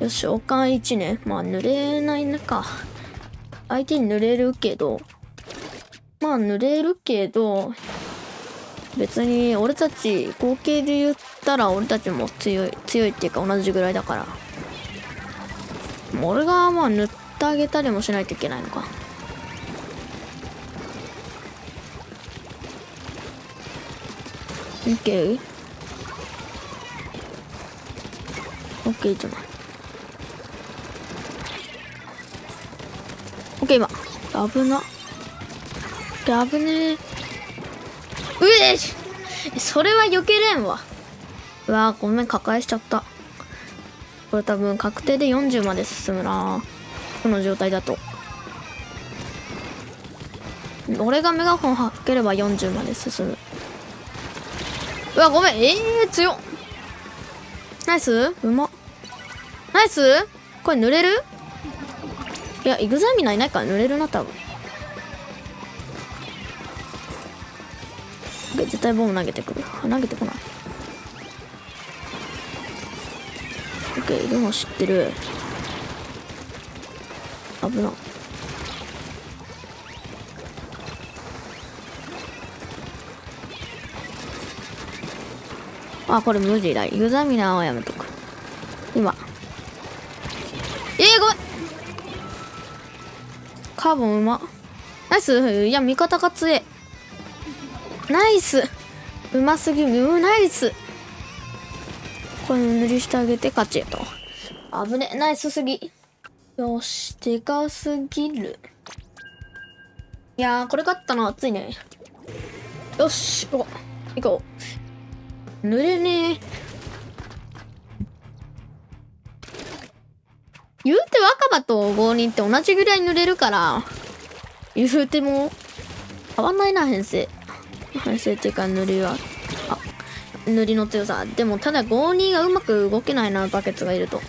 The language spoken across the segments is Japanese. よし、おかん1ね。まあ、濡れないなか。相手に濡れるけど。まあ、濡れるけど、別に俺たち、合計で言ったら俺たちも強いっていうか同じぐらいだから。俺がまあ、塗ってあげたりもしないといけないのか。OK?OK、OK、じゃない。 OK、 今危な、危ねえ。うえし、それは避けれんわ。うわー、ごめん、抱えしちゃった。これ多分確定で40まで進むな、この状態だと。俺がメガホンはければ40まで進む。うわ、ごめん。強っ。ナイス、うまっ。ナイス、これ濡れる？いや、イグザミナーいないから濡れるな、多分。絶対ボム投げてくる。投げてこない。オッケー、いるの知ってる。危な。あ、これ無理だ。イグザミナーはやめとく。今。ごめん。カーボンうま。ナイス。いや、味方が強え。ナイス。うますぎる。ナイス。これ塗りしてあげて勝ちと。危ね。ナイスすぎ。よし。でかすぎる。いやー、これ勝ったの熱いね。よし。お、行こう。濡れねえ。言うて若葉と5人って同じぐらい濡れるから、言うても変わんないな、編成。編成っていうか塗りは、あ、塗りの強さ。でもただ5人がうまく動けないな、バケツがいると。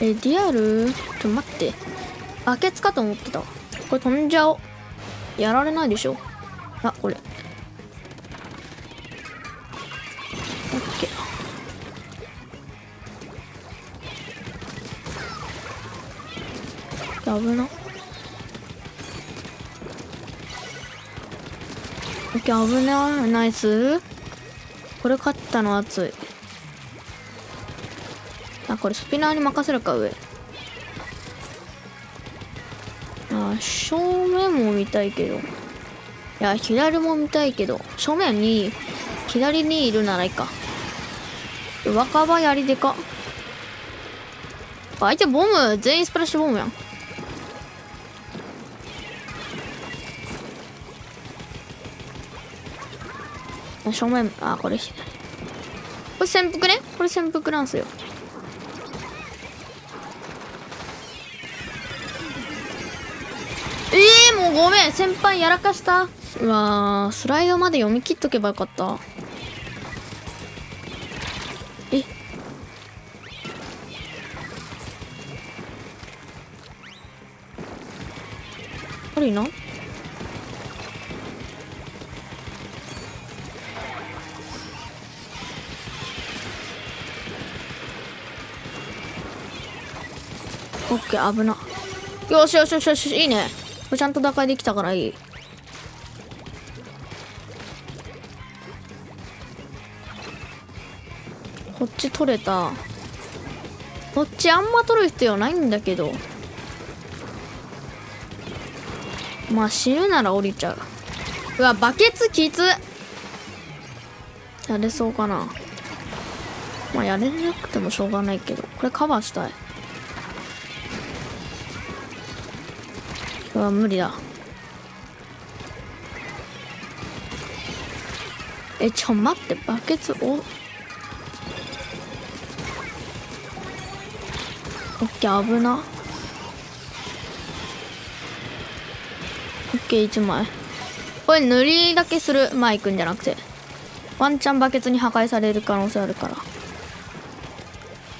ディアル？ちょ、待って。バケツかと思ってた。これ飛んじゃおう。やられないでしょ。あ、これ。オッケー。危な。オッケー、危ない。ナイス。これ勝ったの熱い。あ、これスピナーに任せるか、上。正面も見たいけど、いや、左も見たいけど、正面に、左にいるならいいか。若葉やりでか。相手ボム、全員スプラッシュボムやん。正面、あ、これ左。これ潜伏ね？これ潜伏なんすよ。もうごめん、先輩やらかした。うわー、スライドまで読み切っとけばよかった。え、あれいない？オッケー、危な。よしよしよしよし、いいね。ちゃんと打開できたからいい。こっち取れた。こっちあんま取る必要ないんだけど。まあ死ぬなら降りちゃう。うわ、バケツきつ。やれそうかな。まあやれなくてもしょうがないけど。これカバーしたい。うわ、無理だ。ちょ、待って、バケツ、お。オッケー、危な。オッケー、1枚。これ、塗りだけする。前行くんじゃなくて。ワンチャンバケツに破壊される可能性あるから。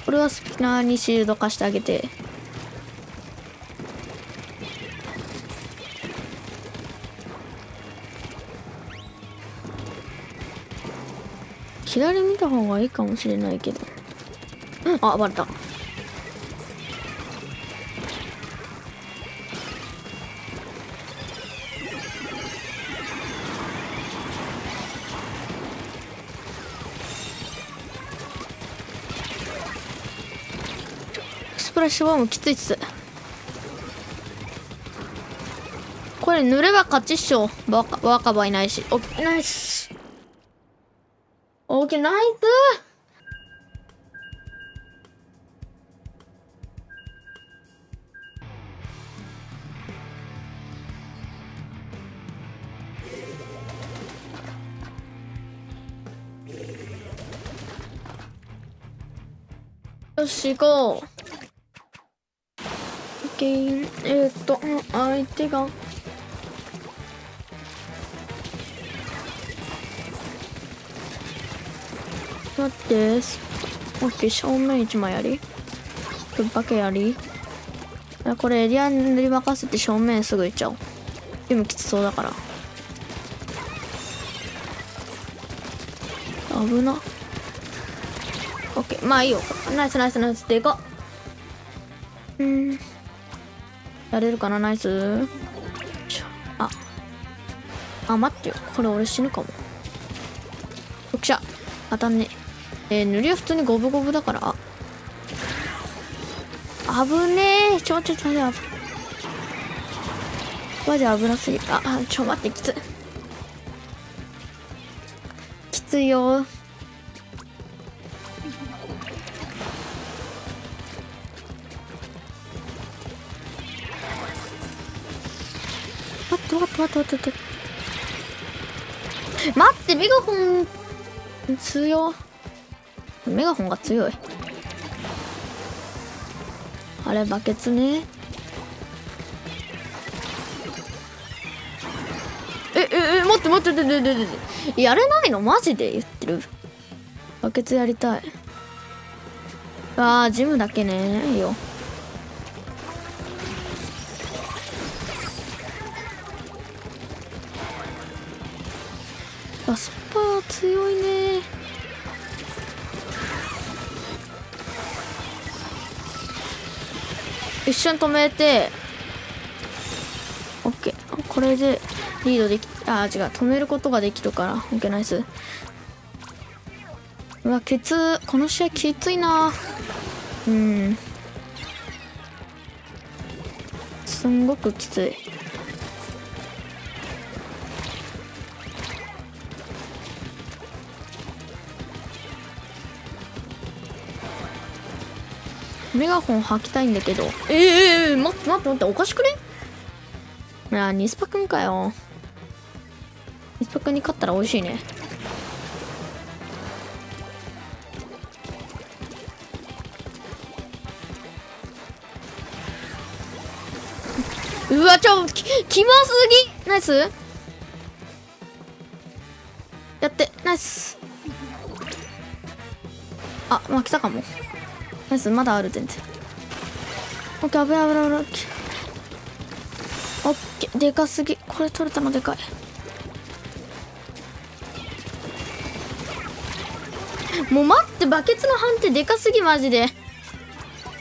これはスピナーにシールド化してあげて。左見た方がいいかもしれないけど。あ、バレた。スプラッシュボムきついっす。これ塗れば勝ちっしょ。若葉いないし。お、ナイス。オーケー、ナイス。よし、行こう。相手が。待って、オッケー、正面一枚やり。バケやり。これエリアに塗り任せて正面すぐ行っちゃおう。でもきつそうだから。危な。オッケー、まあいいよ。ナイスナイスナイスでいこう。やれるかな、ナイス。あ、待ってよ。これ俺死ぬかも。よっしゃ。当たんねえ。塗りは普通に五分五分だから。危ねえ。マジ危なすぎた。待って、きつい。きついよ。待って、メガホン強い。メガホンが強い。あれ、バケツね。待って、やれないのマジで言ってる。バケツやりたい。ジムだけね。いいよ。スパー強いね。一瞬止めて OK。 これでリードでき、違う、止めることができるから OK。 ナイス。うわ、この試合きついな。すんごくきつい。メガホン吐きたいんだけど。待って、おかしくね？ニスパ君かよ。ニスパ君に勝ったら美味しいね。うわ、キモすぎ。ナイスやって、ナイス。負けたかも。ナイス、まだある、全然。オッケー、危ない。オッケー、でかすぎ。これ取れたのでかい。もう待って、バケツの判定でかすぎ、マジで。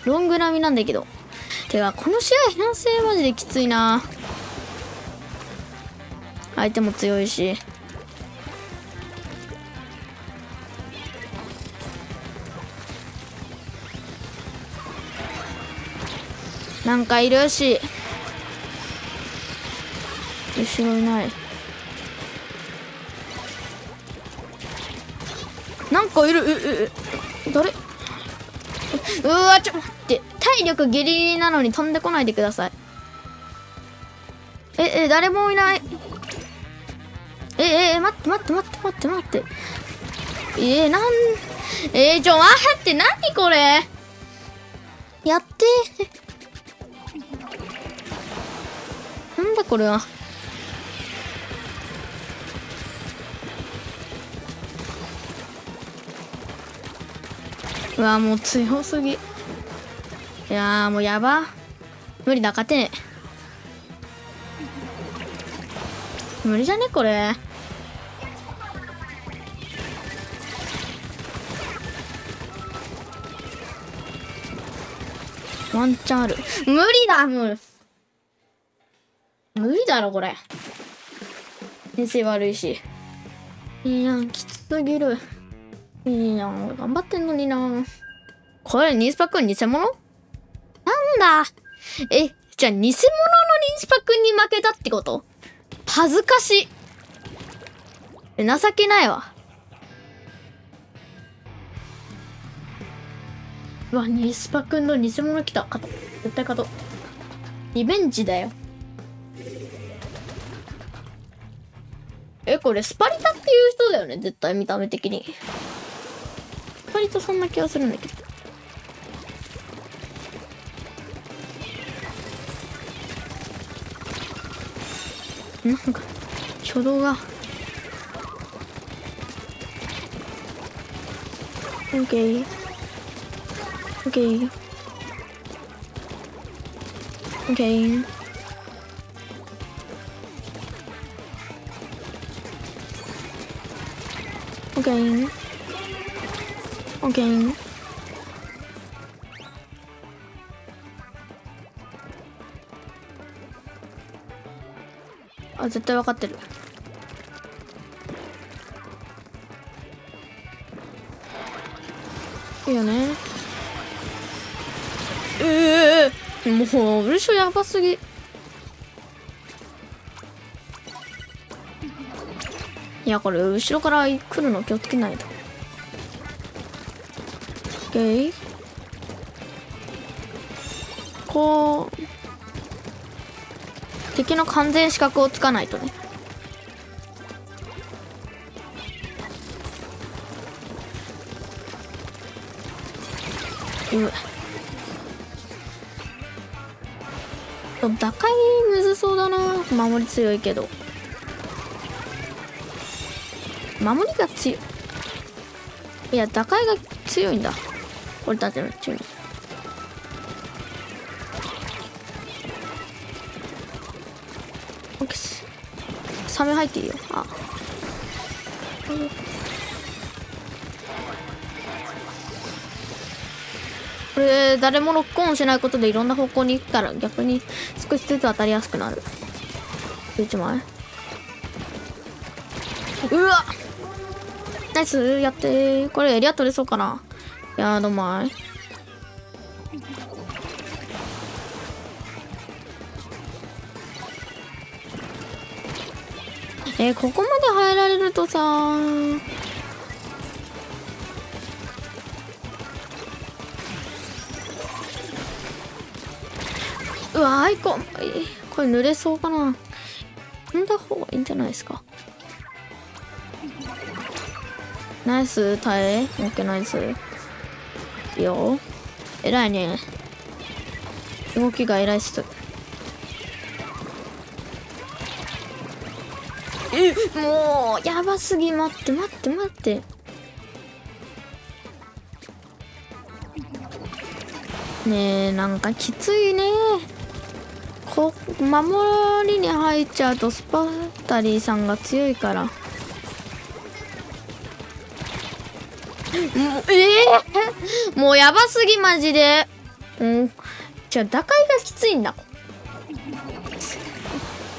ロング並みなんだけど。てか、この試合、編成マジできついな。相手も強いし。なんかいるし、後ろいない。なんかいる。誰？うわ、待って、体力ギリギリなのに飛んでこないでください。誰もいない。待って。待って、何これやってなんだこれは。うわ、もう強すぎ。いやー、もうやば。無理だ、勝てね。無理じゃねこれ。ワンチャンある。無理だ、無理だろこれ。先生悪いし。いいやん、きつすぎる。いいやん、俺頑張ってんのにな。これニンスパくん偽物なんだ。え、じゃあ偽物のニンスパくんに負けたってこと？恥ずかしい。情けないわ。うわ、ニンスパくんの偽物来た。勝とう。絶対勝とう。リベンジだよ。え、これスパリタっていう人だよね、絶対見た目的に。スパリタそんな気がするんだけど。なんか、挙動が。オッケー。オッケー。オッケー。オッケー、オッケー。あ、絶対分かってる。いいよね。もうウルショやばすぎ。いや、これ後ろから来るの気をつけないと。オッケー。こう敵の完全死角をつかないとね。打開むずそうだな。守り強いけど。守りが強い。いや、打開が強いんだ。俺たちのチーム。オッケー。サメ入っていいよ。あ。これ、誰もロックオンしないことでいろんな方向に行ったら逆に少しずつ当たりやすくなる。11枚。うわっナイスやってー。これエリア取れそうかな。やーどまい。ここまで入られるとさー、うわアイコン、これ濡れそうかな。踏んだ方がいいんじゃないですか。ナイス耐え。オッケー、ナイス。いいよ。偉いね。動きが偉いっす。もうやばすぎ。待って待って待って。ねえ、なんかきついね。こう守りに入っちゃうとスパタリーさんが強いから。もうやばすぎマジで。うん。じゃあ打開がきついんだ。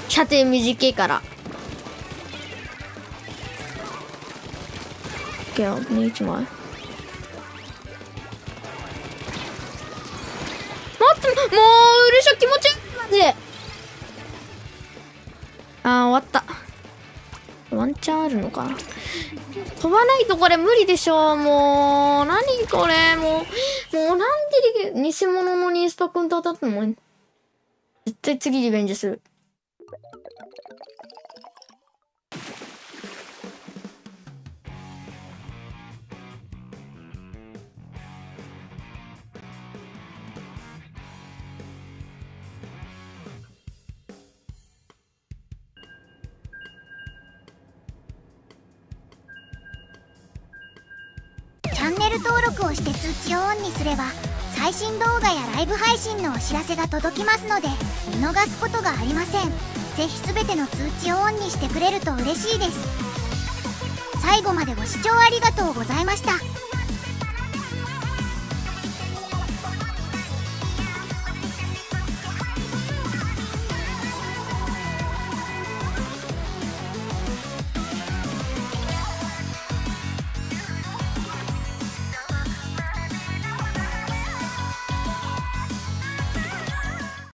射程短いから。オッケー、一枚。待って、もううるしょ気持ちいいマジ。ああ終わった。ワンチャンあるのかな。飛ばないとこれ無理でしょう。もう何これ、もうなんで偽物のニンスパ君と当たったの。絶対次リベンジする。登録をして通知をオンにすれば最新動画やライブ配信のお知らせが届きますので見逃すことがありません。ぜひ全ての通知をオンにしてくれると嬉しいです。最後までご視聴ありがとうございました。